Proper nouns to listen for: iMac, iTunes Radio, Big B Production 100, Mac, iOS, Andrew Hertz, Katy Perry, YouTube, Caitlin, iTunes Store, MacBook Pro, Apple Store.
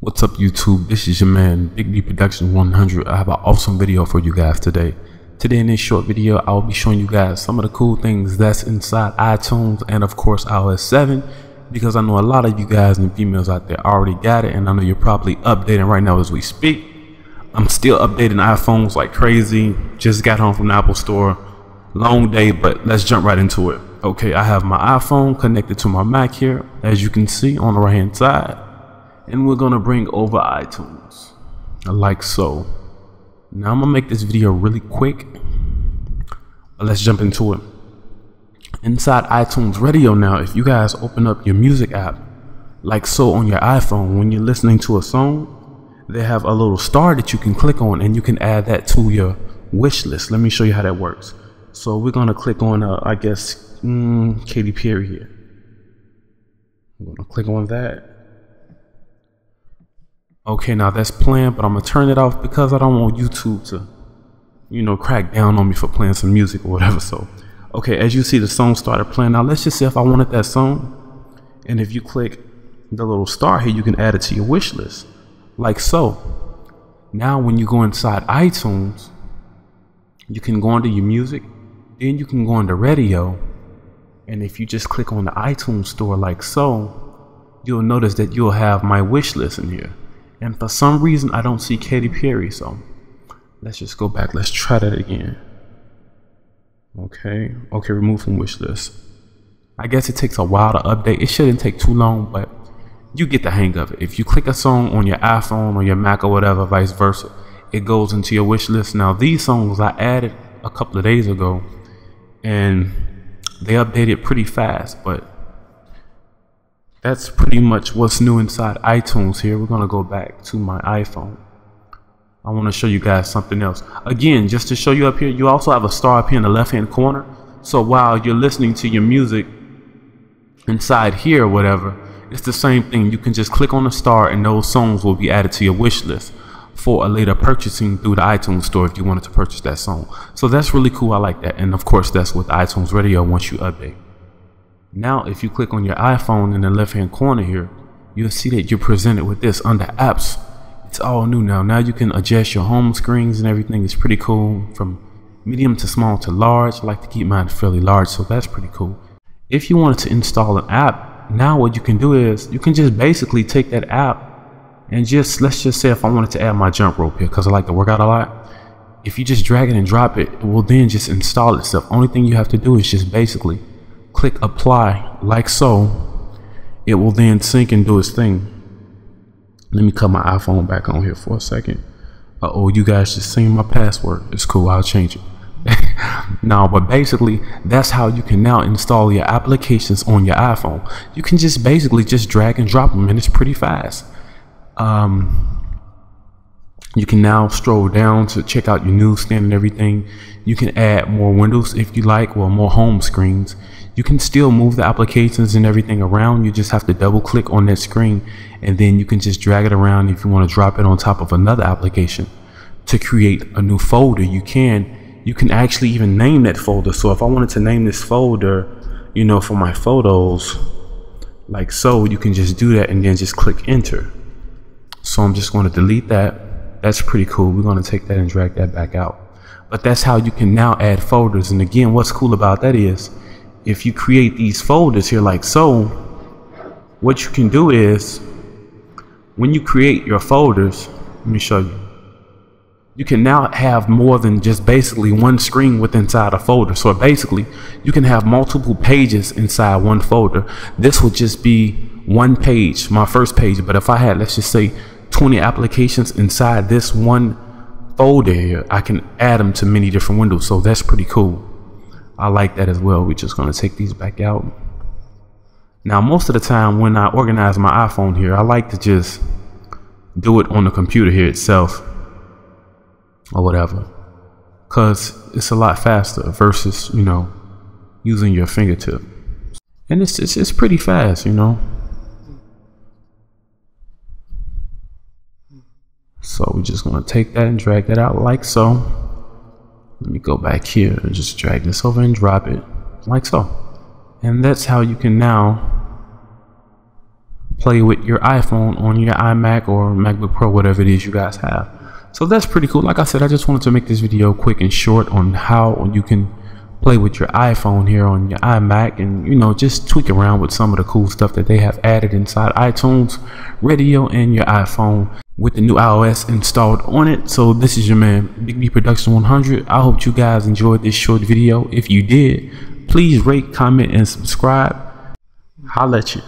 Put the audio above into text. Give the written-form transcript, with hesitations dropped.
What's up YouTube, this is your man Big B Production 100. I have an awesome video for you guys today. Today in this short video, I will be showing you guys some of the cool things that's inside iTunes and of course iOS 7, because I know a lot of you guys and females out there already got it, and I know you're probably updating right now as we speak. I'm still updating iPhones like crazy, just got home from the Apple Store, long day, but let's jump right into it. Okay, I have my iPhone connected to my Mac here, as you can see on the right hand side. And we're gonna bring over iTunes like so. Now I'm gonna make this video really quick, but let's jump into it. Inside iTunes Radio now, if you guys open up your music app like so on your iPhone, when you're listening to a song, they have a little star that you can click on and you can add that to your wish list. Let me show you how that works. So we're gonna click on I guess Katy Perry here. I'm gonna click on that. Okay, now that's playing, but I'm gonna turn it off because I don't want YouTube to, you know, crack down on me for playing some music or whatever. So, okay, as you see, the song started playing. Now let's just say if I wanted that song, and if you click the little star here, you can add it to your wish list, like so. Now when you go inside iTunes, you can go into your music, then you can go into radio, and if you just click on the iTunes Store like so, you'll notice that you'll have my wish list in here. And for some reason, I don't see Katy Perry, so let's just go back. Let's try that again. Okay, remove from wish list. I guess it takes a while to update. It shouldn't take too long, but you get the hang of it. If you click a song on your iPhone or your Mac or whatever, vice versa, it goes into your wish list. Now, these songs I added a couple of days ago, and they updated pretty fast, but that's pretty much what's new inside iTunes here. We're gonna go back to my iPhone. I wanna show you guys something else. Again, just to show you up here, you also have a star up here in the left-hand corner. So while you're listening to your music inside here or whatever, it's the same thing. You can just click on the star and those songs will be added to your wish list for a later purchasing through the iTunes Store if you wanted to purchase that song. So that's really cool, I like that. And of course, that's with iTunes Radio once you update. Now, if you click on your iPhone in the left-hand corner here, you'll see that you're presented with this under apps. It's all new now. Now you can adjust your home screens and everything. It's pretty cool, from medium to small to large. I like to keep mine fairly large, so that's pretty cool. If you wanted to install an app, now what you can do is you can just basically take that app and just, let's just say if I wanted to add my jump rope here, because I like to work out a lot, if you just drag it and drop it, it will then just install itself. Only thing you have to do is just basically click apply like so. It will then sync and do its thing. Let me cut my iPhone back on here for a second. Oh, you guys just seen my password. It's cool, I'll change it. No, but basically that's how you can now install your applications on your iPhone. You can just basically just drag and drop them, and it's pretty fast. You can now stroll down to check out your newsstand and everything. You can add more windows if you like, or more home screens. You can still move the applications and everything around. You just have to double click on that screen, and then you can just drag it around. If you want to drop it on top of another application to create a new folder, you can actually even name that folder. So if I wanted to name this folder, you know, for my photos, like so, you can just do that and then just click enter. So I'm just going to delete that. That's pretty cool. We're going to take that and drag that back out. But that's how you can now add folders. And again, what's cool about that is if you create these folders here like so, what you can do is when you create your folders, let me show you, you can now have more than just basically one screen with inside a folder. So basically you can have multiple pages inside one folder. This would just be one page, my first page. But if I had, let's just say, 20 applications inside this one folder here, I can add them to many different windows. So that's pretty cool, I like that as well. We're just going to take these back out. Now most of the time when I organize my iPhone here, I like to just do it on the computer here itself or whatever, because it's a lot faster versus, you know, using your fingertip. And it's pretty fast, you know. So we're just going to take that and drag that out like so. Let me go back here and just drag this over and drop it like so. And that's how you can now play with your iPhone on your iMac or MacBook Pro, whatever it is you guys have. So that's pretty cool. Like I said, I just wanted to make this video quick and short on how you can play with your iPhone here on your iMac and, you know, just tweak around with some of the cool stuff that they have added inside iTunes Radio and your iPhone with the new iOS installed on it. So this is your man, Big B Production 100. I hope you guys enjoyed this short video. If you did, please rate, comment, and subscribe. Holla at you.